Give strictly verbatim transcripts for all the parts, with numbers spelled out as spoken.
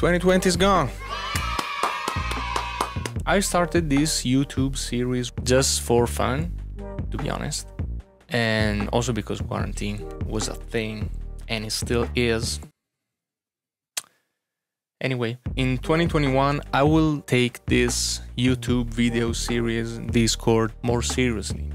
twenty twenty is gone. I started this YouTube series just for fun, to be honest, and also because quarantine was a thing, and it still is. Anyway, in twenty twenty-one, I will take this YouTube video series Discord more seriously.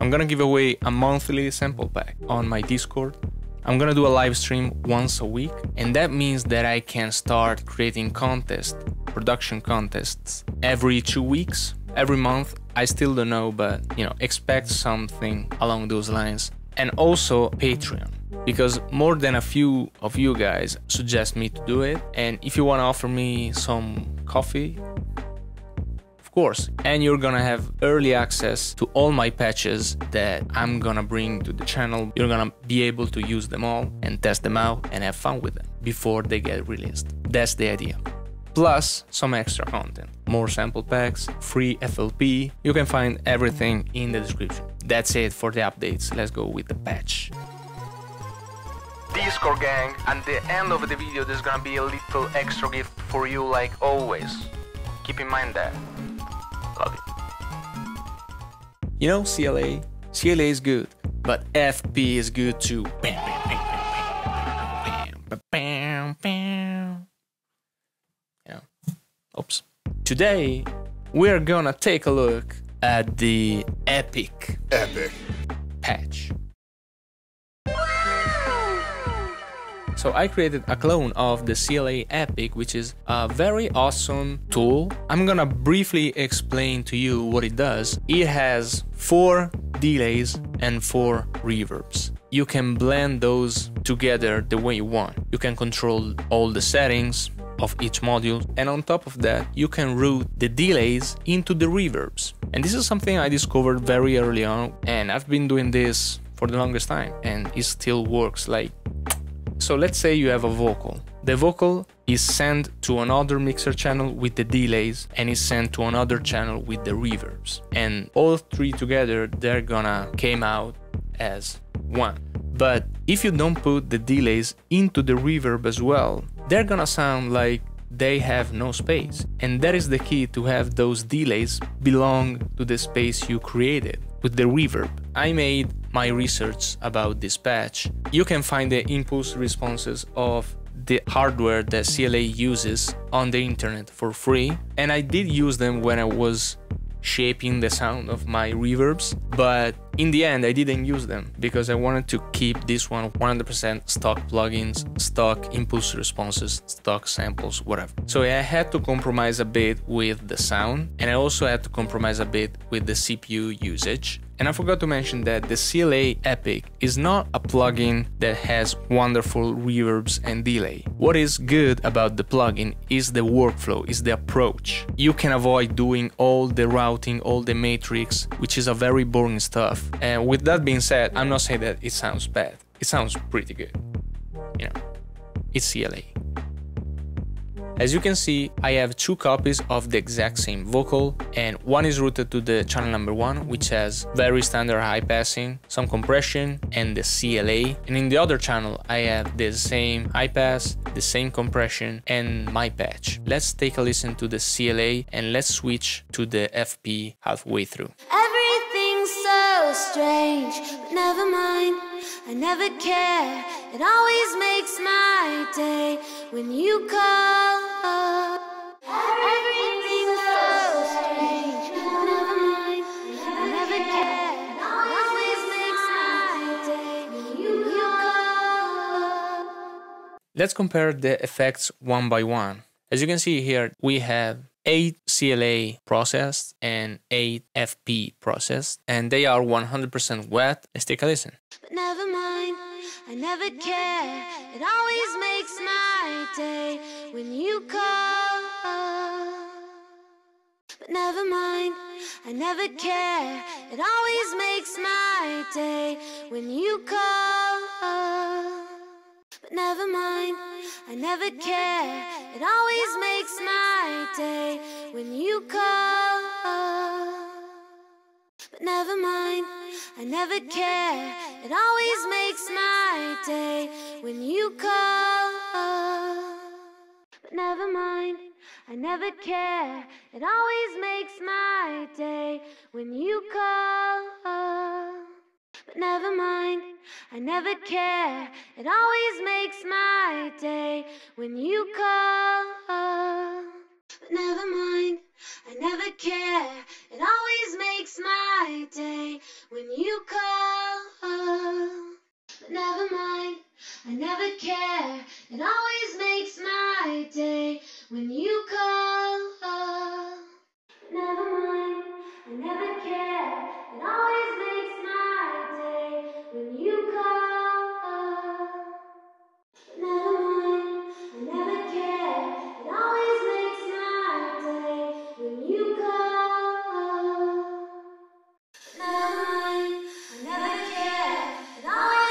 I'm gonna give away a monthly sample pack on my Discord. I'm gonna do a live stream once a week, and that means that I can start creating contests, production contests, every two weeks, every month. I still don't know, but you know, expect something along those lines. And also Patreon, because more than a few of you guys suggest me to do it. And if you want to offer me some coffee, of course, and you're gonna have early access to all my patches that I'm gonna bring to the channel. You're gonna be able to use them all and test them out and have fun with them before they get released. That's the idea. Plus some extra content, more sample packs, free F L P. You can find everything in the description. That's it for the updates. Let's go with the patch. Discord gang, at the end of the video there's gonna be a little extra gift for you, like always. Keep in mind that. Love it. You know, C L A? C L A is good, but F P is good too. Bam, bam, bam, bam, bam, bam, bam, bam. Oops. Today we're gonna take a look at the Epic Epic patch. So I created a clone of the C L A Epic, which is a very awesome tool. I'm gonna briefly explain to you what it does. It has four delays and four reverbs. You can blend those together the way you want. You can control all the settings of each module, and on top of that you can route the delays into the reverbs. And this is something I discovered very early on, and I've been doing this for the longest time, and it still works. Like, so let's say you have a vocal. The vocal is sent to another mixer channel with the delays, and is sent to another channel with the reverbs, and all three together they're gonna came out as one. But if you don't put the delays into the reverb as well, they're gonna sound like they have no space. And that is the key, to have those delays belong to the space you created with the reverb. I made my research about this patch. You can find the impulse responses of the hardware that C L A uses on the internet for free. And I did use them when I was shaping the sound of my reverbs, but in the end I didn't use them because I wanted to keep this one one hundred percent stock plugins, stock impulse responses, stock samples, whatever. So I had to compromise a bit with the sound, and I also had to compromise a bit with the C P U usage. And I forgot to mention that the C L A Epic is not a plugin that has wonderful reverbs and delay. What is good about the plugin is the workflow, is the approach. You can avoid doing all the routing, all the matrix, which is a very boring stuff. And with that being said, I'm not saying that it sounds bad. It sounds pretty good. You know, it's C L A. As you can see, I have two copies of the exact same vocal, and one is routed to the channel number one, which has very standard high passing, some compression, and the C L A. And in the other channel, I have the same high pass, the same compression, and my patch. Let's take a listen to the C L A, and let's switch to the F P halfway through. Everything's so strange, but never mind, I never care. It always makes my day when you call. Let's compare the effects one by one. As you can see here, we have eight C L A processed and eight F P processed, and they are one hundred percent wet. Let's take a listen. But never mind, I never care. It always makes my day when you call. But never mind, I never care. It always makes my day when you call. But never mind, I never care. It always makes my day when you call. But never mind, I never care. It always makes my day when you call. never mind, I never care. It always makes my day when you call. But never mind, I never care. It always makes my day when you call. But never mind, I never care. It always makes my day when you call. But never mind, I never care. It always makes my day when you call. But never mind, I never care. It always makes my day when you call. But never mind, I never care. It always makes my day when you call. But never mind, I never care. It always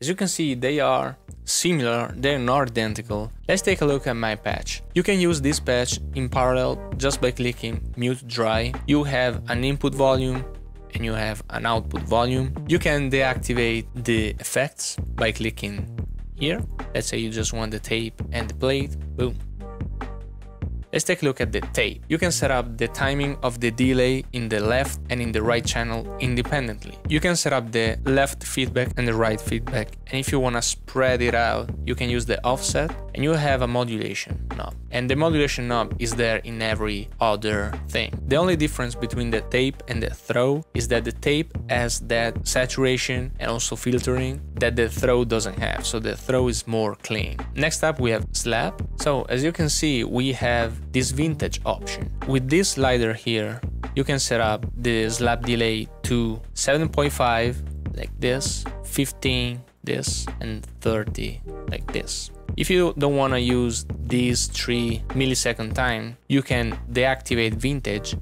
As you can see, they are similar, they're not identical. Let's take a look at my patch. You can use this patch in parallel just by clicking mute dry. You have an input volume and you have an output volume. You can deactivate the effects by clicking here. Let's say you just want the tape and the plate, boom. Let's take a look at the tape. You can set up the timing of the delay in the left and in the right channel independently. You can set up the left feedback and the right feedback. And if you want to spread it out, you can use the offset and you have a modulation knob. And the modulation knob is there in every other thing. The only difference between the tape and the throw is that the tape has that saturation and also filtering that the throw doesn't have. So the throw is more clean. Next up, we have slap. So as you can see, we have this vintage option. With this slider here, you can set up the slap delay to seven point five, like this, fifteen, this, and thirty, like this. If you don't want to use these three millisecond time, you can deactivate vintage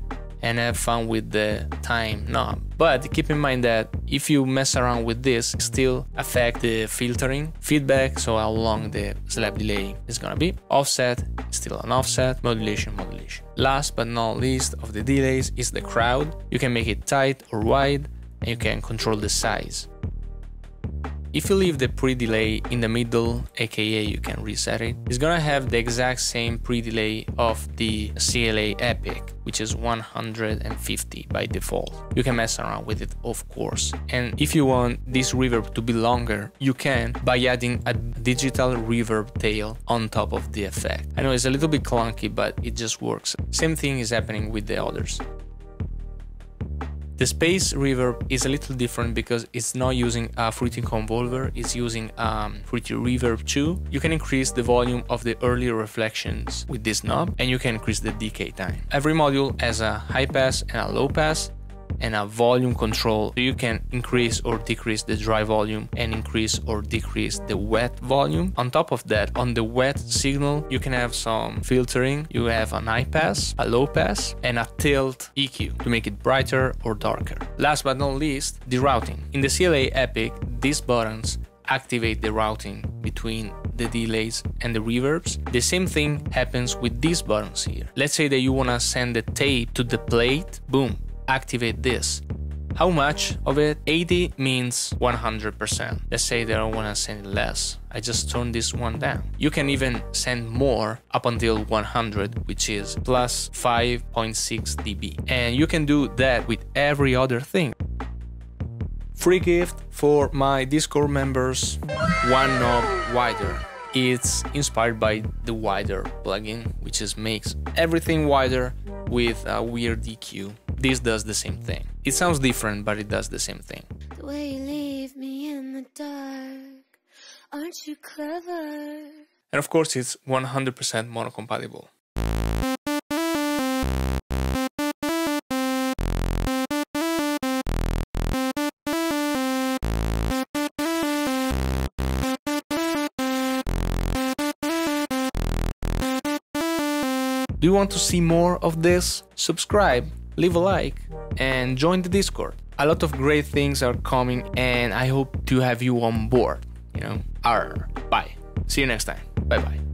and have fun with the time knob. But keep in mind that if you mess around with this, it still affect the filtering, feedback, so how long the slap delay is gonna be. Offset, still an offset, modulation, modulation. Last but not least of the delays is the crowd. You can make it tight or wide, and you can control the size. If you leave the pre-delay in the middle, aka you can reset it, it's gonna have the exact same pre-delay of the C L A Epic, which is one hundred fifty by default. You can mess around with it, of course. And if you want this reverb to be longer, you can by adding a digital reverb tail on top of the effect. I know it's a little bit clunky, but it just works. Same thing is happening with the others. The space reverb is a little different because it's not using a Fruity Convolver, it's using um, Fruity Reverb two. You can increase the volume of the early reflections with this knob, and you can increase the decay time. Every module has a high pass and a low pass, and a volume control, so you can increase or decrease the dry volume and increase or decrease the wet volume. On top of that, on the wet signal, you can have some filtering. You have an high pass, a low pass, and a tilt E Q to make it brighter or darker. Last but not least, the routing. In the C L A Epic, these buttons activate the routing between the delays and the reverbs. The same thing happens with these buttons here. Let's say that you want to send the tape to the plate, boom. Activate this. How much of it? eighty means one hundred percent. Let's say that I want to send less. I just turn this one down. You can even send more up until one hundred, which is plus five point six decibels. And you can do that with every other thing. Free gift for my Discord members, OneKnob WIDER. It's inspired by the WIDER plugin, which is makes everything wider with a weird E Q. This does the same thing. It sounds different, but it does the same thing. The way you leave me in the dark, our aren't you clever? And of course it's one hundred percent mono-compatible. Do you want to see more of this? Subscribe, leave a like, and join the Discord. A lot of great things are coming and I hope to have you on board, you know. Arr, bye. See you next time. Bye bye.